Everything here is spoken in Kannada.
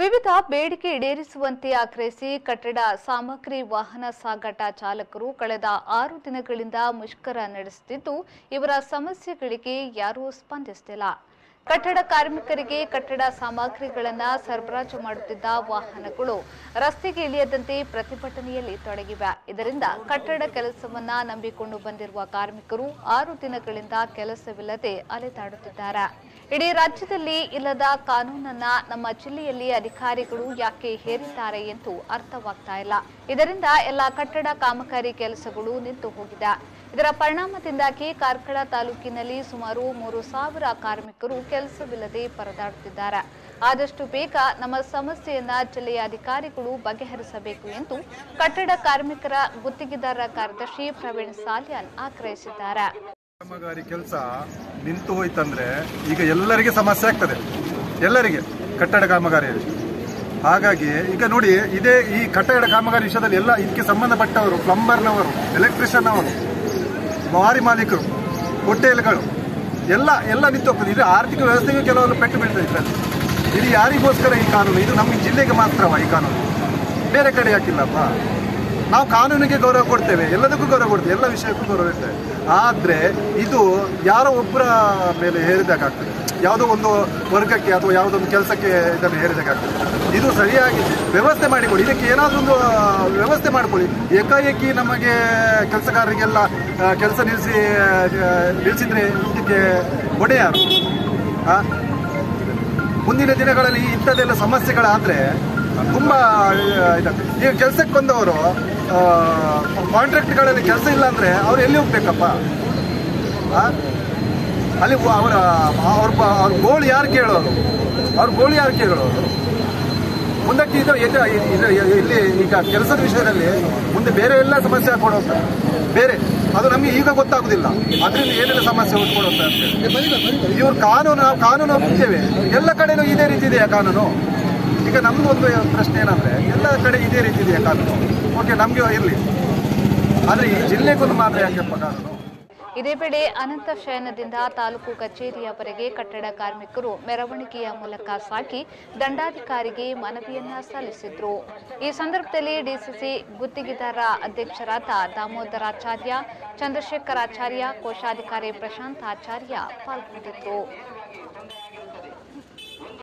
ವಿವಿಧ ಬೇಡಿಕೆ ಈಡೇರಿಸುವಂತೆ ಆಗ್ರಹಿಸಿ ಕಟ್ಟಡ ಸಾಮಗ್ರಿ ವಾಹನ ಸಾಗಾಟ ಚಾಲಕರು ಕಳೆದ 6 ದಿನಗಳಿಂದ ಮುಷ್ಕರ ನಡೆಸುತ್ತಿದ್ದು ಇವರ ಸಮಸ್ಯೆಗಳಿಗೆ ಯಾರೂ ಸ್ಪಂದಿಸುತ್ತಿಲ್ಲ. ಕಟ್ಟಡ ಕಾರ್ಮಿಕರಿಗೆ ಕಟ್ಟಡ ಸಾಮಗ್ರಿಗಳನ್ನು ಸರಬರಾಜು ಮಾಡುತ್ತಿದ್ದ ವಾಹನಗಳು ರಸ್ತೆಗೆ ಇಳಿಯದಂತೆ ಪ್ರತಿಭಟನೆಯಲ್ಲಿ ತೊಡಗಿವೆ. ಇದರಿಂದ ಕಟ್ಟಡ ಕೆಲಸವನ್ನ ನಂಬಿಕೊಂಡು ಬಂದಿರುವ ಕಾರ್ಮಿಕರು 6 ದಿನಗಳಿಂದ ಕೆಲಸವಿಲ್ಲದೆ ಅಲೆದಾಡುತ್ತಿದ್ದಾರೆ. ಇಡೀ ರಾಜ್ಯದಲ್ಲಿ ಇಲ್ಲದ ಕಾನೂನನ್ನ ನಮ್ಮ ಜಿಲ್ಲೆಯಲ್ಲಿ ಅಧಿಕಾರಿಗಳು ಯಾಕೆ ಹೇರಿದ್ದಾರೆ ಎಂದು ಅರ್ಥವಾಗ್ತಾ ಇಲ್ಲ. ಇದರಿಂದ ಎಲ್ಲ ಕಟ್ಟಡ ಕಾಮಗಾರಿ ಕೆಲಸಗಳು ನಿಂತು ಹೋಗಿದೆ. ಇದರ ಪರಿಣಾಮದಿಂದಾಗಿ ಕಾರ್ಕಳ ತಾಲೂಕಿನಲ್ಲಿ ಸುಮಾರು 3000 ಕಾರ್ಮಿಕರು ಕೆಲಸವಿಲ್ಲದೆ ಪರದಾಡುತ್ತಿದ್ದಾರೆ. ಆದಷ್ಟು ಬೇಗ ನಮ್ಮ ಸಮಸ್ಯೆಯನ್ನ ಜಿಲ್ಲೆಯ ಅಧಿಕಾರಿಗಳು ಬಗೆಹರಿಸಬೇಕು ಎಂದು ಕಟ್ಟಡ ಕಾರ್ಮಿಕರ ಗುತ್ತಿಗೆದಾರರ ಕಾರ್ಯದರ್ಶಿ ಪ್ರವೀಣ್ ಸಾಲ್ಯಾನ್ ಆಗ್ರಹಿಸಿದ್ದಾರೆ. ಕಾಮಗಾರಿ ಕೆಲಸ ನಿಂತು ಹೋಯ್ತಂದ್ರೆ ಈಗ ಎಲ್ಲರಿಗೆ ಸಮಸ್ಯೆ ಆಗ್ತದೆ, ಎಲ್ಲರಿಗೆ ಕಟ್ಟಡ ಕಾಮಗಾರಿಯಲ್ಲಿ. ಹಾಗಾಗಿ ಈಗ ನೋಡಿ, ಇದೇ ಈ ಕಟ್ಟಡ ಕಾಮಗಾರಿ ವಿಷಯದಲ್ಲಿ ಎಲ್ಲ ಇದಕ್ಕೆ ಸಂಬಂಧಪಟ್ಟವರು, ಪ್ಲಂಬರ್ನವರು, ಎಲೆಕ್ಟ್ರಿಷಿಯನ್ ಅವರು, ಮಾರಿ ಮಾಲೀಕರು, ಹೋಟೆಲ್ಗಳು ಎಲ್ಲ ನಿಂತು ಹೋಗ್ತದೆ. ಇದು ಆರ್ಥಿಕ ವ್ಯವಸ್ಥೆಗೂ ಕೆಲವರು ಪೆಟ್ಟು ಬೀಳ್ತಾ ಇದ್ದಾರೆ. ಇದು ಯಾರಿಗೋಸ್ಕರ ಈ ಕಾನೂನು? ಇದು ನಮ್ಮ ಜಿಲ್ಲೆಗೆ ಮಾತ್ರವ ಈ ಕಾನೂನು, ಬೇರೆ ಕಡೆ ಯಾಕಿಲ್ಲಪ್ಪ? ನಾವು ಕಾನೂನಿಗೆ ಗೌರವ ಕೊಡ್ತೇವೆ, ಎಲ್ಲದಕ್ಕೂ ಗೌರವ ಕೊಡ್ತೇವೆ, ಎಲ್ಲ ವಿಷಯಕ್ಕೂ ಗೌರವ ಇರ್ತೇವೆ. ಆದರೆ ಇದು ಯಾರೋ ಒಬ್ಬರ ಮೇಲೆ ಹೇರಿದಾಗ್ತದೆ, ಯಾವುದೋ ಒಂದು ವರ್ಗಕ್ಕೆ ಅಥವಾ ಯಾವುದೊಂದು ಕೆಲಸಕ್ಕೆ ಇದನ್ನು ಹೇರಿದಾಗ್ತದೆ. ಇದು ಸರಿಯಾಗಿ ವ್ಯವಸ್ಥೆ ಮಾಡಿಕೊಳ್ಳಿ, ಇದಕ್ಕೆ ಏನಾದರೂ ಒಂದು ವ್ಯವಸ್ಥೆ ಮಾಡಿಕೊಳ್ಳಿ. ಏಕಾಏಕಿ ನಮಗೆ ಕೆಲಸಗಾರರಿಗೆಲ್ಲ ಕೆಲಸ ನಿಲ್ಲಿಸಿದರೆ ಇದಕ್ಕೆ ಹೊಣೆ ಯಾರು? ಮುಂದಿನ ದಿನಗಳಲ್ಲಿ ಇಂಥದ್ದೆಲ್ಲ ಸಮಸ್ಯೆಗಳಾದರೆ ತುಂಬ ಇದಾಗ್ತದೆ. ಈಗ ಕೆಲಸಕ್ಕೆ ಬಂದವರು ಕಾಂಟ್ರಾಕ್ಟ್ಗಳಲ್ಲಿ ಕೆಲಸ ಇಲ್ಲ ಅಂದರೆ ಅವ್ರು ಎಲ್ಲಿ ಹೋಗ್ಬೇಕಪ್ಪ? ಅಲ್ಲಿ ಅವ್ರ ಗೋಳು ಯಾರು ಕೇಳೋರು? ಮುಂದಕ್ಕೆ ಇದು ಇಲ್ಲಿ ಈಗ ಕೆಲಸದ ವಿಷಯದಲ್ಲಿ ಮುಂದೆ ಬೇರೆ ಎಲ್ಲ ಸಮಸ್ಯೆ ಹಾಕೊಂಡು ಹೋಗ್ತಾರೆ. ಬೇರೆ ಅದು ನಮಗೆ ಈಗ ಗೊತ್ತಾಗೋದಿಲ್ಲ, ಅದರಿಂದ ಏನೆಲ್ಲ ಸಮಸ್ಯೆ ಉಂಟುಕೊಂಡು ಹೋಗ್ತಾರೆ ಇವ್ರು. ನಾವು ಕಾನೂನು ಒಪ್ಪಿದ್ದೇವೆ, ಎಲ್ಲ ಕಡೆನೂ ಇದೇ ರೀತಿ ಇದೆಯಾ ಕಾನೂನು? ಈಗ ನಮ್ದು ಒಂದು ಪ್ರಶ್ನೆ ಏನಂದರೆ, ಎಲ್ಲ ಕಡೆ ಇದೇ ರೀತಿ ಇದೆಯಾ ಕಾನೂನು? ಓಕೆ, ನಮಗೆ ಇರಲಿ, ಆದರೆ ಈ ಜಿಲ್ಲೆಗೊಂದು ಮಾತ್ರ ಯಾಕೆಪ್ಪ ಕಾನೂನು? ಇದೇ ವೇಳೆ ಅನಂತ ಶಯನದಿಂದ ತಾಲೂಕು ಕಚೇರಿಯವರೆಗೆ ಕಟ್ಟಡ ಕಾರ್ಮಿಕರು ಮೆರವಣಿಗೆಯ ಮೂಲಕ ಸಾಗಿ ದಂಡಾಧಿಕಾರಿಗೆ ಮನವಿಯನ್ನ ಸಲ್ಲಿಸಿದ್ರು. ಈ ಸಂದರ್ಭದಲ್ಲಿ ಡಿಸಿಸಿ ಗುತ್ತಿಗೆದಾರರ ಅಧ್ಯಕ್ಷರಾದ ದಾಮೋದರಾಚಾರ್ಯ, ಚಂದ್ರಶೇಖರಾಚಾರ್ಯ, ಕೋಶಾಧಿಕಾರಿ ಪ್ರಶಾಂತ್ ಆಚಾರ್ಯ ಪಾಲ್ಗೊಂಡಿದ್ರು.